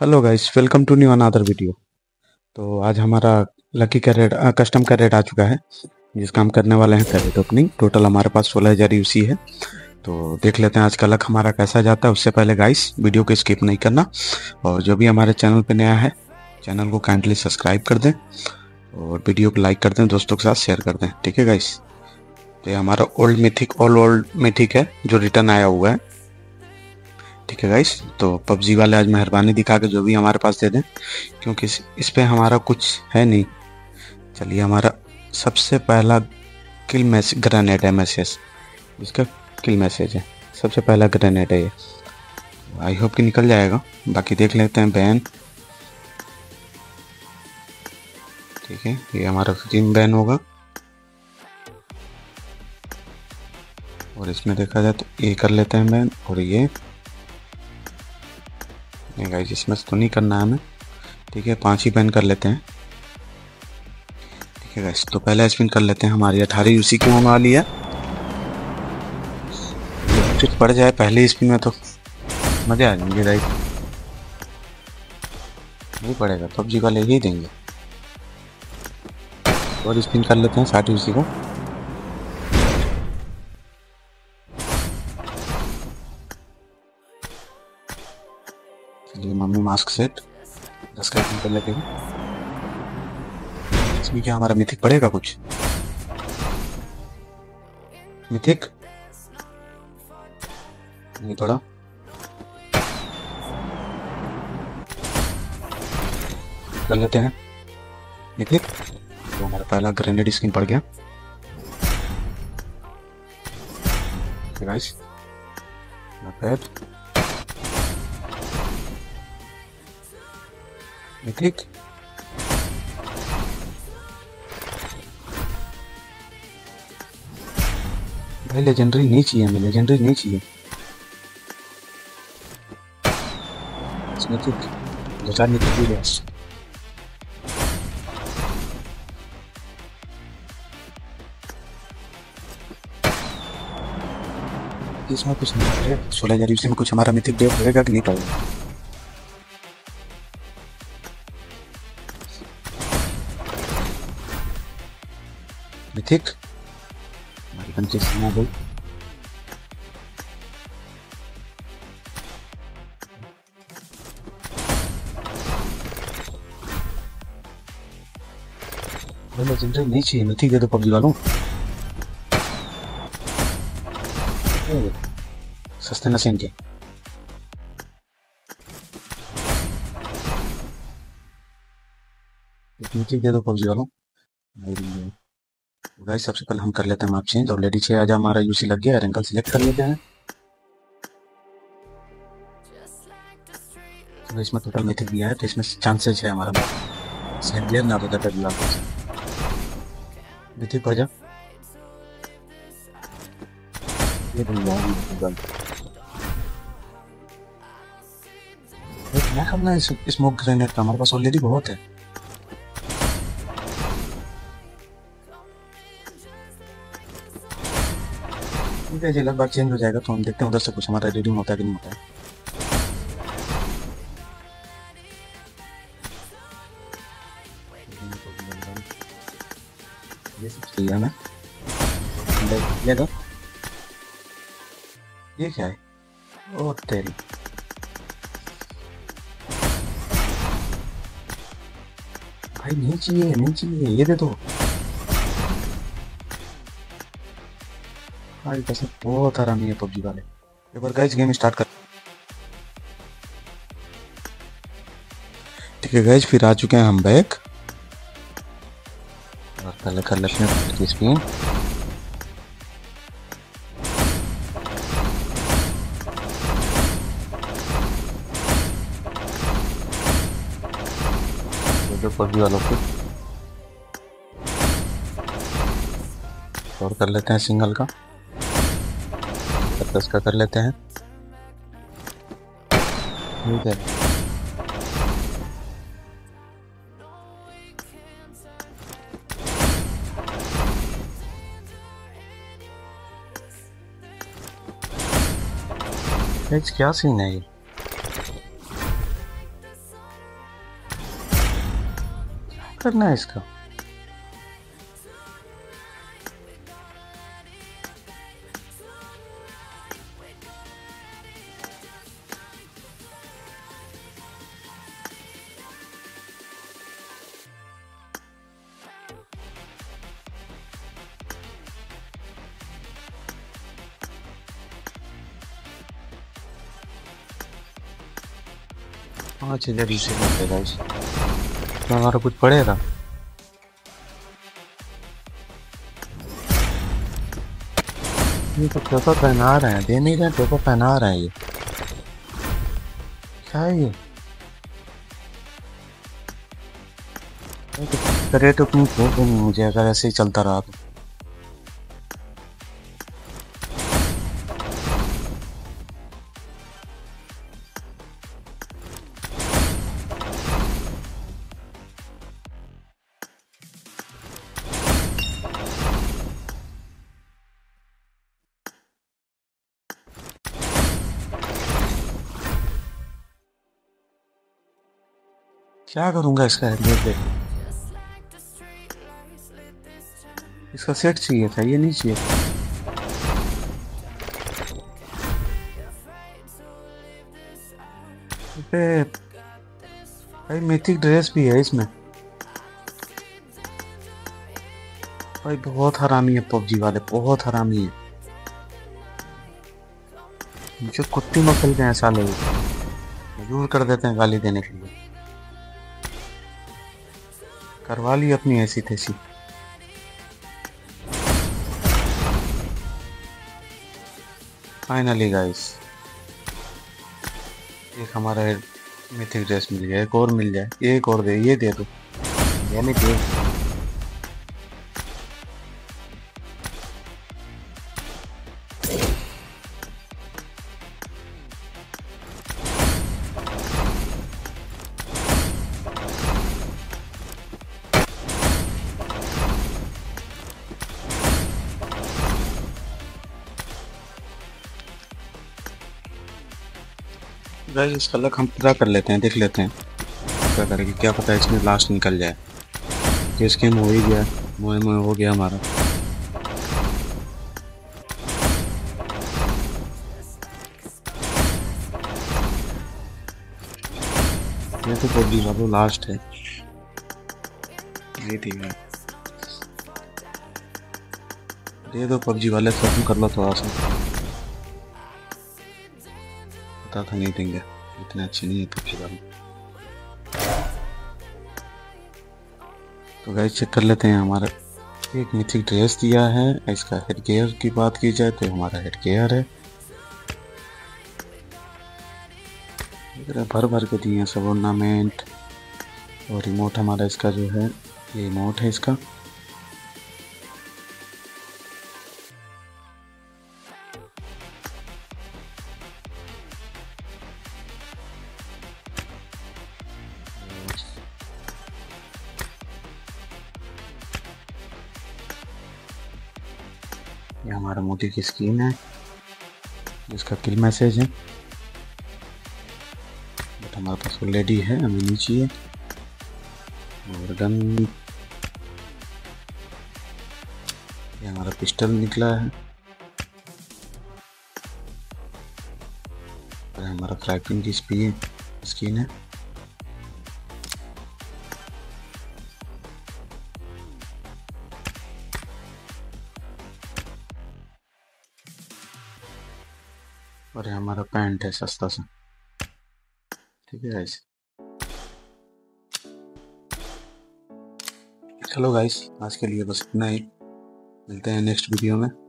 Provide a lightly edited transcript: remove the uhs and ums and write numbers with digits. Hello guys, welcome to new another video. तो आज हमारा लकी कैरेट कस्टम कैरेट आ चुका है, जिसका हम करने वाले हैं कैरेट ओपनिंग। टोटल हमारे पास 16000 यूसी है। तो देख लेते हैं आज का लक हमारा कैसा जाता है। उससे पहले गाइस वीडियो को स्किप नहीं करना, और जो भी हमारे चैनल पे नया है चैनल को काइंडली सब्सक्राइब कर दें और वीडियो को लाइक कर दें, दोस्तों के साथ शेयर कर दें। ठीक है गाइस, तो ये हमारा ओल्ड मिथिक है जो रिटर्न आया हुआ है। ठीक है गाइस, तो पबजी वाले आज मेहरबानी दिखा के जो भी हमारे पास दे दें, क्योंकि इस पे हमारा कुछ है नहीं। चलिए, हमारा सबसे पहला किल मैसेज ग्रेनेड है, मैसेज इसका किल मैसेज है, सबसे पहला ग्रेनेड है ये। आई होप कि निकल जाएगा, बाकी देख लेते हैं। बैन, ठीक है, ये हमारा 15 बैन होगा। और इसमें देखा जाए तो ये कर लेते हैं बैन, और ये नहीं गाइस, इसमें तो नहीं करना है हमें। ठीक है, 5 ही बैन कर लेते हैं। ठीक है गाइस, तो पहला स्पिन कर लेते हैं। हमारी 18 यूसी की होने वाली है। फिर पड़ जाए पहले स्पिन में तो मजे आ जाएंगे गाइस। नहीं पड़ेगा, पबजी वाले ही देंगे। और स्पिन कर लेते हैं 60 यूसी को। मम्मी मास्क सेट 10 का स्पिन कर लेते हैं। इसमें क्या हमारा मिथिक पड़ेगा? कुछ मिथिक नहीं पड़ा। कर लेते हैं मिथिक। तो हमारा पहला ग्रेनेड स्किन पड़ गया गाइस। मिथिक भाई, लेजेंडरी नहीं चाहिए हमें, लेजेंडरी नहीं चाहिए। इसमें कुछ नहीं, 16000 यूसी में कुछ हमारा मिथिक डेव होगा कि नहीं पाएगा। मिथिक हमारी कंचेशन आ गई। लेजेंडरी नहीं चाहिए, मिथिक दे दो पबजी वालों। सस्ते ना सेंगे। मिथिक दे दो पबजी वालों। गाइस सबसे पहले हम कर लेते हैं मैप चेंज। ऑलरेडी 6000 हमारा यूसी लग गया है। रैंकल सिलेक्ट कर लेते हैं। तो इसमें टोटल मिथिक दिया है, तो इसमें चांसेस है हमारा सेम प्लेयर ना होता है। मिथिक हो जा, ये क्या करना है? स्मोक ग्रेनेड का हमारे पास ऑलरेडी बहुत है। अलग बार चेंज हो जाएगा, तो हम देखते हैं उधर से कुछ हमारा रीडिंग होता है कि नहीं होता है। ये सब सही है ना? ये क्या है? ओ तेरी, भाई नहीं चाहिए, नहीं चाहिए, ये दे दो। आज कैसे बहुत आरामी है पबजी वाले। एक बार गाइस गेम स्टार्ट कर। ठीक है गाइस, फिर आ चुके हैं हम बैक। और पहले कर लेते हैं किस पे। तो पबजी वालों को और कर लेते हैं सिंगल का, 10 का कर लेते हैं। ठीक है, क्या सीन है ये? करना है इसका। अच्छा जरूर से हमारा कुछ पड़ेगा। ये तो टोपा पहना रहा है, दे नहीं रहा, टोपा पहना रहा है। ये क्या है? ये रेट अपनी तो मुझे अगर ऐसे ही चलता रहा तो क्या करूंगा इसका। इसका सेट चाहिए था, ये नहीं चाहिए था। भाई मिथिक ड्रेस भी है इसमें। भाई बहुत हरामी है पबजी वाले, बहुत हरामी है। मुझे कुत्ती मसल के हैं साले, मजबूर कर देते हैं गाली देने के लिए। करवा ली अपनी ऐसी थैसी। फाइनली गाइस एक हमारा मिथिक ड्रेस मिल गया। एक और मिल जाए, एक और दे, ये दे दो। यानी कि गाइस इसका लक हम पूरा कर लेते हैं, देख लेते हैं क्या करेंगे। क्या पता है इसमें लास्ट निकल जाए। ये स्कीम हो ही गया, मोए मोए हो गया हमारा। ये तो पबजी वालों लास्ट है, ये ठीक है। दे दो पबजी वाले, खत्म कर लो थोड़ा सा। था नहीं देंगे, इतने अच्छे नहीं है पबजी वाले। तो गाइस चेक कर लेते हैं। हमारा एक मिथिक ड्रेस दिया है। इसका हेड गियर की बात की जाए तो हमारा हेड गियर है, भर भर के दिए हैं सब ऑर्नामेंट। और रिमोट हमारा इसका जो है, ये रिमोट है इसका। ये हमारा मोदी की स्कीम है, जिसका किल मैसेज है। बट हमारे पास ऑलरेडी है, हमें नहीं चाहिए। और गन, ये हमारा पिस्टल निकला है। और हमारा फ्रैगमेंट की स्कीन है। और हमारा पैंट है सस्ता सा, ठीक है गाइस। चलो गाइस आज के लिए बस इतना ही, मिलते हैं नेक्स्ट वीडियो में।